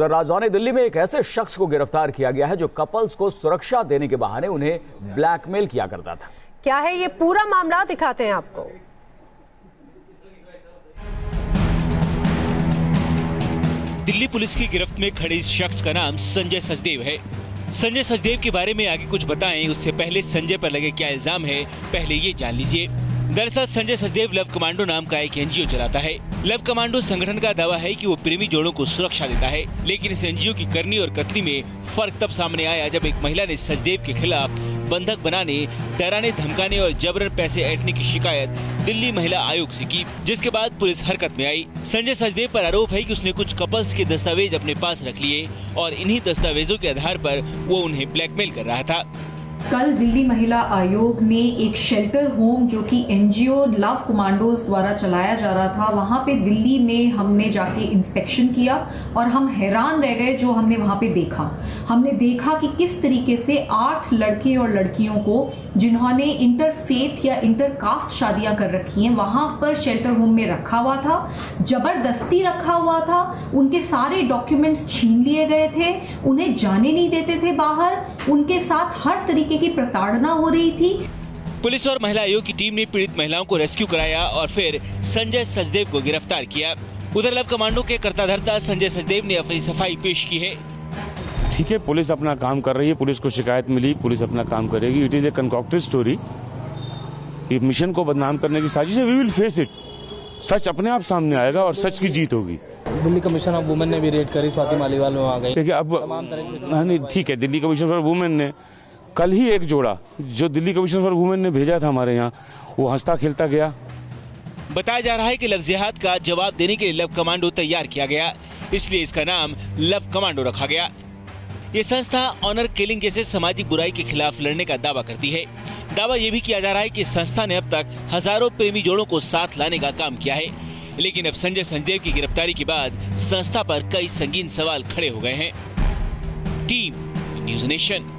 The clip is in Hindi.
तो राजधानी दिल्ली में एक ऐसे शख्स को गिरफ्तार किया गया है जो कपल्स को सुरक्षा देने के बहाने उन्हें ब्लैकमेल किया करता था। क्या है ये पूरा मामला, दिखाते हैं आपको। दिल्ली पुलिस की गिरफ्त में खड़े इस शख्स का नाम संजय सचदेव है। संजय सचदेव के बारे में आगे कुछ बताएं उससे पहले संजय पर लगे क्या इल्जाम है, पहले ये जान लीजिए। दरअसल संजय सचदेव लव कमांडो नाम का एक एनजीओ चलाता है। लव कमांडो संगठन का दावा है कि वो प्रेमी जोड़ों को सुरक्षा देता है, लेकिन इस एनजीओ की करनी और कतनी में फर्क तब सामने आया जब एक महिला ने सचदेव के खिलाफ बंधक बनाने, डराने, धमकाने और जबरन पैसे ऐंठने की शिकायत दिल्ली महिला आयोग से की, जिसके बाद पुलिस हरकत में आई। संजय सचदेव पर आरोप है कि उसने कुछ कपल्स के दस्तावेज अपने पास रख लिए और इन्हीं दस्तावेजों के आधार पर वो उन्हें ब्लैकमेल कर रहा था। कल दिल्ली महिला आयोग ने एक शेल्टर होम जो कि एनजीओ लव कमांडोज द्वारा चलाया जा रहा था, वहां पे दिल्ली में हमने जाके इंस्पेक्शन किया और हम हैरान रह गए जो हमने वहां पे देखा। हमने देखा कि किस तरीके से 8 लड़के और लड़कियों को जिन्होंने इंटरफेथ या इंटरकास्ट शादियां कर रखी हैं वहां पर शेल्टर होम में रखा हुआ था, जबरदस्ती रखा हुआ था। उनके सारे डॉक्यूमेंट्स छीन लिए गए थे, उन्हें जाने नहीं देते थे बाहर, उनके साथ हर तरीके की प्रताड़ना हो रही थी। पुलिस और महिला आयोग की टीम ने पीड़ित महिलाओं को रेस्क्यू कराया और फिर संजय सचदेव को गिरफ्तार किया। उधर लव कमांडो के कर्ताधर्ता संजय सचदेव ने अपनी सफाई पेश की है। ठीक है, पुलिस अपना काम कर रही है, पुलिस को शिकायत मिली, पुलिस अपना काम करेगी। It is a concocted story, ये मिशन को बदनाम करने की साजिश है। वी विल फेस इट, सच अपने आप सामने आएगा और सच की जीत होगी। दिल्ली कमीशन ऑफ वूमेन ने भी रेड करी, स्वाति मालीवाल में आ गई। अब ठीक है, दिल्ली कमीशन ऑफ वूमेन ने कल ही एक जोड़ा जो दिल्ली कमीशन ऑफ वूमेन ने भेजा था हमारे यहाँ, वो हंसता खेलता गया। बताया जा रहा है कि लव जिहाद का जवाब देने के लिए लव कमांडो तैयार किया गया, इसलिए इसका नाम लव कमांडो रखा गया। ये संस्था ऑनर किलिंग जैसे सामाजिक बुराई के खिलाफ लड़ने का दावा करती है। दावा ये भी किया जा रहा है कि संस्था ने अब तक हजारों प्रेमी जोड़ों को साथ लाने का काम किया है, लेकिन अब संजय सचदेव की गिरफ्तारी के बाद संस्था पर कई संगीन सवाल खड़े हो गए हैं। Team news nation.